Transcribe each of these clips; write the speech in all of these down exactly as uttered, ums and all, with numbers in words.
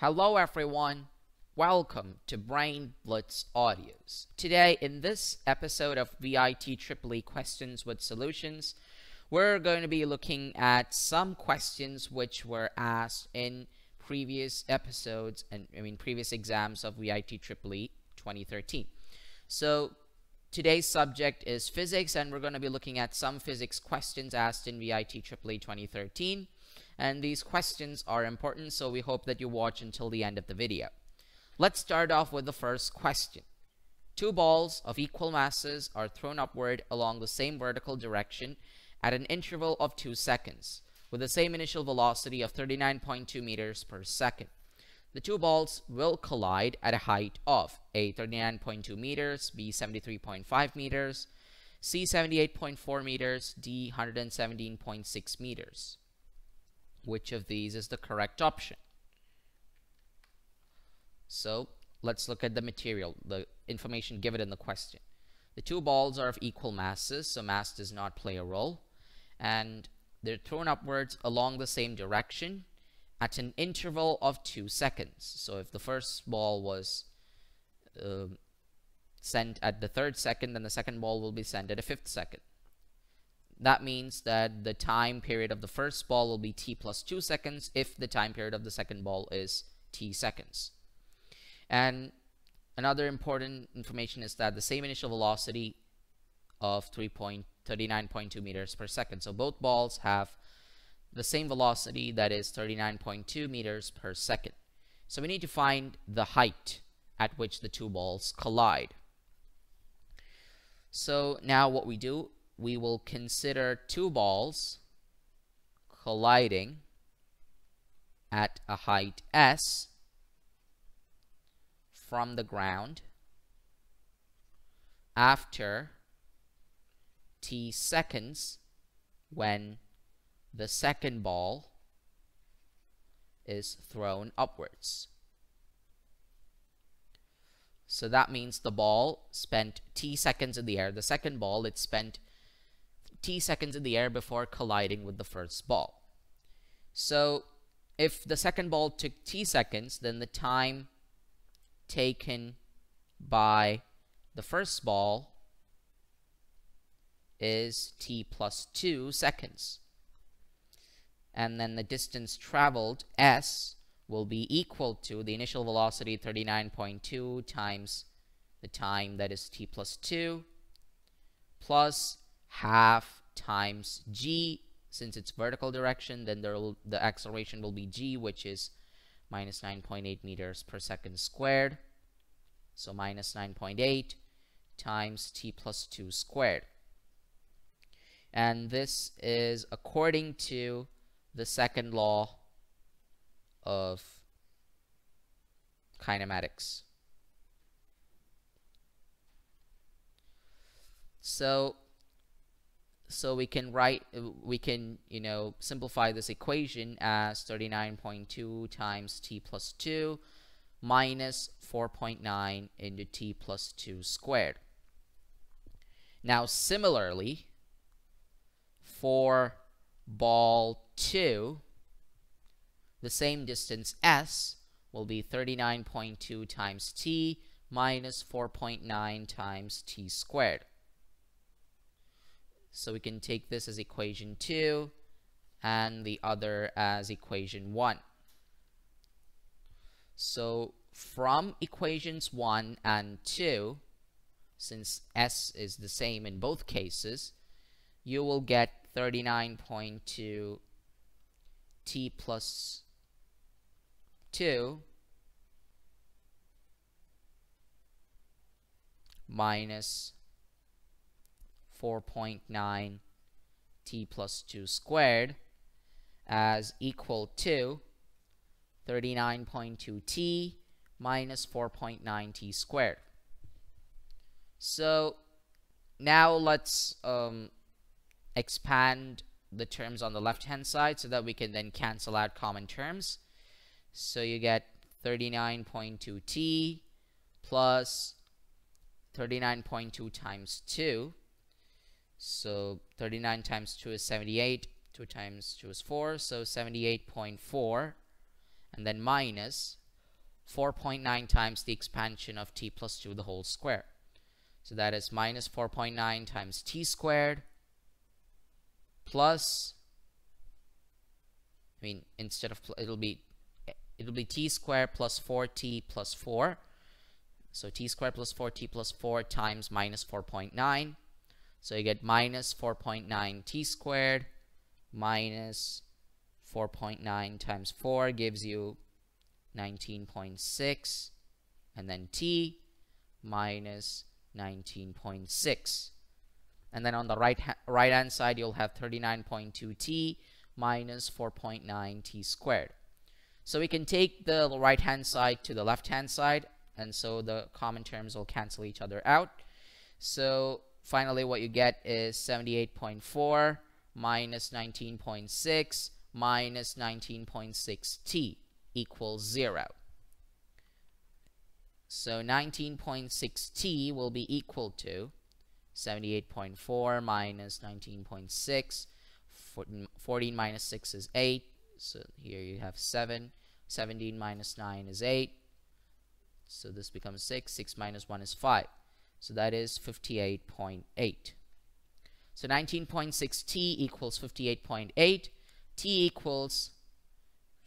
Hello everyone, welcome to Brain Blitz Audios. Today in this episode of V I T triple E Questions with Solutions, we're going to be looking at some questions which were asked in previous episodes and I mean previous exams of V I T triple E twenty thirteen. So today's subject is physics and we're going to be looking at some physics questions asked in V I T triple E twenty thirteen. And these questions are important, so we hope that you watch until the end of the video. Let's start off with the first question. Two balls of equal masses are thrown upward along the same vertical direction at an interval of two seconds, with the same initial velocity of thirty-nine point two meters per second. The two balls will collide at a height of A, thirty-nine point two meters, B, seventy-three point five meters, C, seventy-eight point four meters, D, one hundred seventeen point six meters. Which of these is the correct option? So let's look at the material, the information given in the question. The two balls are of equal masses, so mass does not play a role, and they're thrown upwards along the same direction at an interval of two seconds. So if the first ball was uh, sent at the third second, then the second ball will be sent at a fifth second. That means that the time period of the first ball will be t plus two seconds if the time period of the second ball is t seconds. And another important information is that the same initial velocity of thirty-nine point two meters per second. So both balls have the same velocity, that is thirty-nine point two meters per second. So we need to find the height at which the two balls collide. So now what we do, we will consider two balls colliding at a height S from the ground after t seconds when the second ball is thrown upwards. So that means the ball spent t seconds in the air. The second ball, it spent t seconds in the air before colliding with the first ball. So if the second ball took t seconds, then the time taken by the first ball is t plus two seconds. And then the distance traveled, S, will be equal to the initial velocity thirty-nine point two times the time, that is t plus two, plus half times g. Since it's vertical direction, then there will, the acceleration will be g, which is minus nine point eight meters per second squared. So minus nine point eight times t plus two squared. And this is according to the second law of kinematics. So So we can write, we can, you know, simplify this equation as thirty-nine point two times t plus two minus four point nine into t plus two squared. Now, similarly, for ball two, the same distance S will be thirty-nine point two times t minus four point nine times t squared. So we can take this as equation two and the other as equation one. So from equations one and two, since S is the same in both cases, you will get thirty-nine point two t plus two minus four point nine t plus two squared as equal to thirty-nine point two t minus four point nine t squared. So now let's um, expand the terms on the left hand side so that we can then cancel out common terms. So you get thirty-nine point two t plus thirty-nine point two times two. So thirty-nine times two is seventy-eight, two times two is four, so seventy-eight point four, and then minus four point nine times the expansion of t plus two to the whole square. So that is minus four point nine times t squared plus, I mean, instead of, it'll be, it'll be t squared plus four t plus four. So t squared plus four t plus four times minus four point nine. So you get minus four point nine t squared minus four point nine times four gives you nineteen point six, and then t minus nineteen point six. And then on the right ha right hand side, you'll have thirty-nine point two t minus four point nine t squared. So we can take the right hand side to the left hand side, and so the common terms will cancel each other out. So finally what you get is seventy-eight point four minus nineteen point six minus nineteen point six t equals zero. So nineteen point six t will be equal to seventy-eight point four minus nineteen point six. fourteen minus six is eight. So here you have seven. seventeen minus nine is eight. So this becomes six. six minus one is five. So that is fifty-eight point eight. So nineteen point six t equals fifty-eight point eight. T equals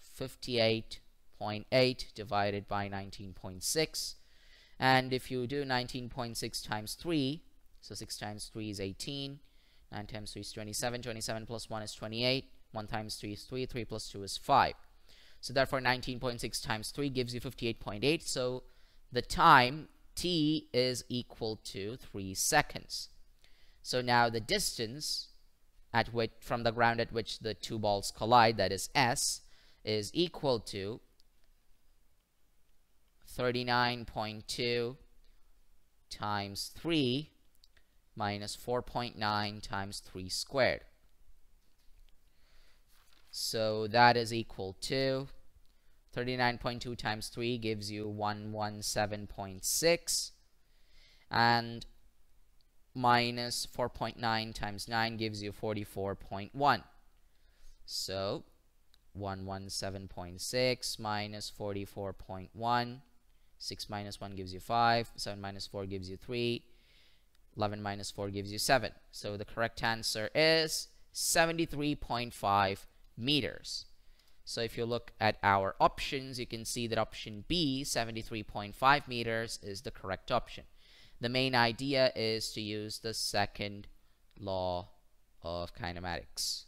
fifty-eight point eight divided by nineteen point six. And if you do nineteen point six times three, so six times three is eighteen, nine times three is twenty-seven, twenty-seven plus one is twenty-eight, one times three is three, three plus two is five. So therefore nineteen point six times three gives you fifty-eight point eight. So the time t is equal to three seconds. So now the distance at which, from the ground at which the two balls collide, that is s, is equal to thirty-nine point two times three minus four point nine times three squared. So that is equal to thirty-nine point two times three gives you one hundred seventeen point six, and minus four point nine times nine gives you forty-four point one. So one hundred seventeen point six minus forty-four point one, six minus one gives you five, seven minus four gives you three, eleven minus four gives you seven. So the correct answer is seventy-three point five meters. So if you look at our options, you can see that option B, seventy-three point five meters, is the correct option. The main idea is to use the second law of kinematics,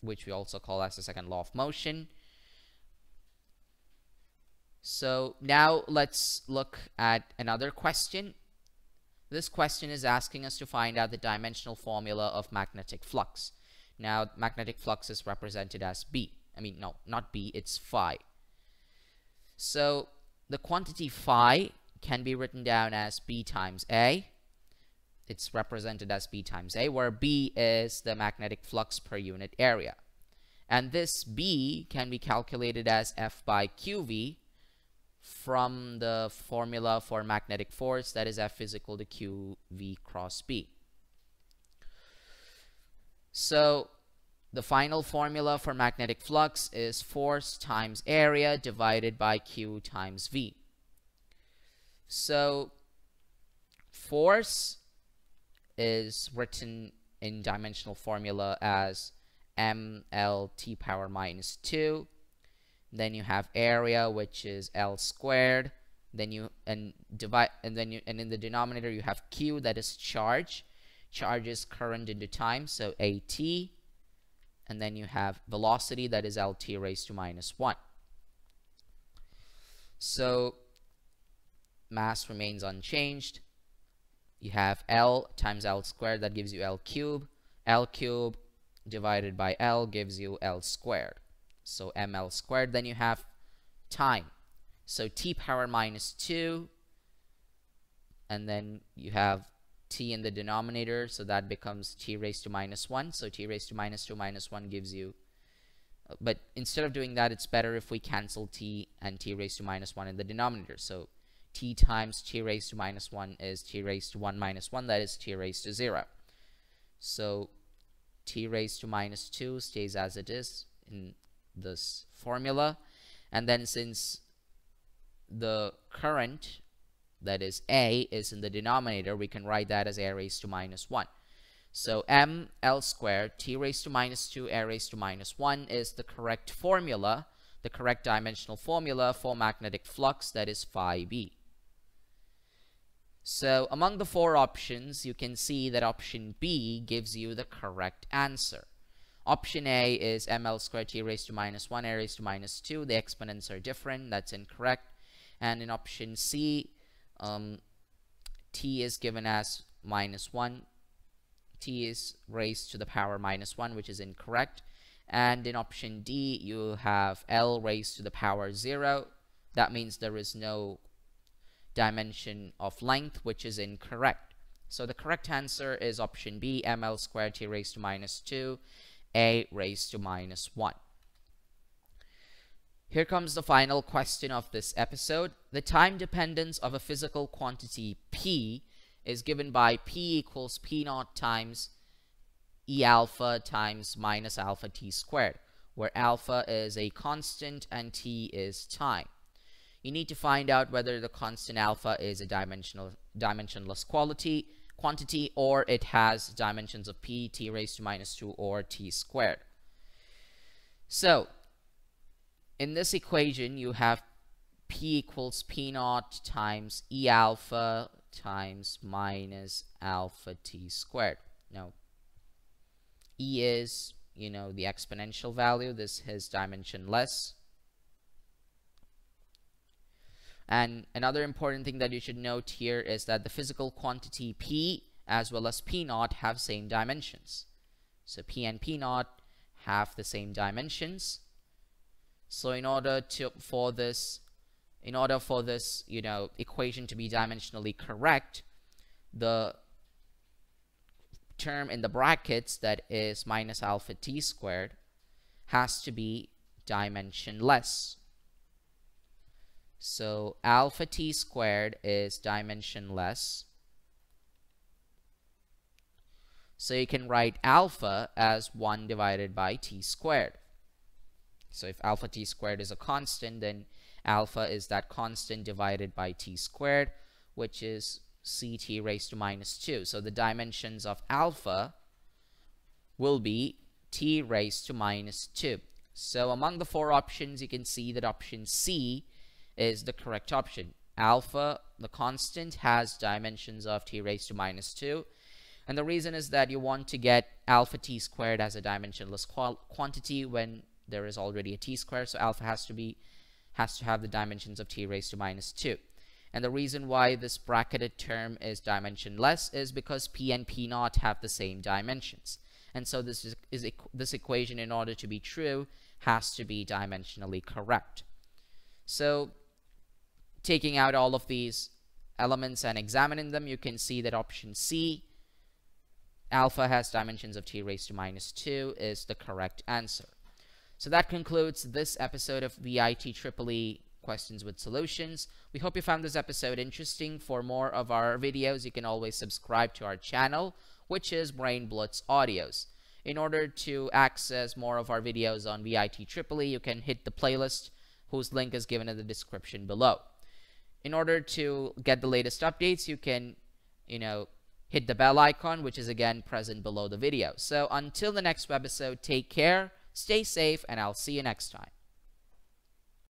which we also call as the second law of motion. So now let's look at another question. This question is asking us to find out the dimensional formula of magnetic flux. Now magnetic flux is represented as B. I mean, no, not B, it's phi. So the quantity phi can be written down as B times A. It's represented as B times A, where B is the magnetic flux per unit area. And this B can be calculated as F by Q V from the formula for magnetic force, that is F is equal to Q V cross B. So the final formula for magnetic flux is force times area divided by Q times V. So force is written in dimensional formula as ml t power minus two. Then you have area, which is L squared. Then you and divide, and then you and in the denominator you have Q, that is charge. Charge is current into time, so at. And then you have velocity, that is Lt raised to minus one. So mass remains unchanged. You have L times L squared, that gives you L cube. L cube divided by L gives you L squared. So ml squared. Then you have time. So t power minus two. And then you have t in the denominator, so that becomes t raised to minus one. So t raised to minus two minus one gives you, but instead of doing that, it's better if we cancel t and t raised to minus one in the denominator. So t times t raised to minus one is t raised to one minus one, that is t raised to zero. So t raised to minus two stays as it is in this formula, And then since the current, that is A, is in the denominator, we can write that as A raised to minus one. So M L squared T raised to minus two A raised to minus one is the correct formula, the correct dimensional formula for magnetic flux, that is phi B. So among the four options, you can see that option B gives you the correct answer. Option A is M L squared T raised to minus one A raised to minus two. The exponents are different. That's incorrect. And in option C, um, T is given as minus one. T is raised to the power minus one, which is incorrect. And in option D, you have L raised to the power zero. That means there is no dimension of length, which is incorrect. So the correct answer is option B, M L squared T raised to minus two, A raised to minus one. Here comes the final question of this episode. The time dependence of a physical quantity P is given by P equals P naught times E alpha times minus alpha T squared, where alpha is a constant and T is time. You need to find out whether the constant alpha is a dimensional, dimensionless quality, quantity, or it has dimensions of P, T raised to minus two, or T squared. So in this equation, you have P equals P naught times E alpha times minus alpha T squared. Now, E is, you know, the exponential value. This is dimensionless. And another important thing that you should note here is that the physical quantity P as well as P naught have same dimensions. So P and P naught have the same dimensions. So in order to for this, in order for this, you know, equation to be dimensionally correct, the term in the brackets that is minus alpha T squared has to be dimensionless. So alpha T squared is dimensionless. So you can write alpha as one divided by T squared. So if alpha T squared is a constant, then alpha is that constant divided by T squared, which is C T raised to minus two. So the dimensions of alpha will be T raised to minus two. So among the four options, you can see that option C is the correct option. Alpha, the constant, has dimensions of T raised to minus two. And the reason is that you want to get alpha T squared as a dimensionless quantity when there is already a T squared. So alpha has to be, has to have the dimensions of T raised to minus two. And the reason why this bracketed term is dimensionless is because P and P naught have the same dimensions. And so this is, is this equation, in order to be true, has to be dimensionally correct. So taking out all of these elements and examining them, you can see that option C, alpha has dimensions of T raised to minus two, is the correct answer. So that concludes this episode of B I T E E E Questions with Solutions. We hope you found this episode interesting. For more of our videos, you can always subscribe to our channel, which is Brain Blitz Audios. In order to access more of our videos on B I T E E E, you can hit the playlist, whose link is given in the description below. In order to get the latest updates, you can, you know, hit the bell icon, which is again present below the video. So until the next episode, take care, stay safe, and I'll see you next time.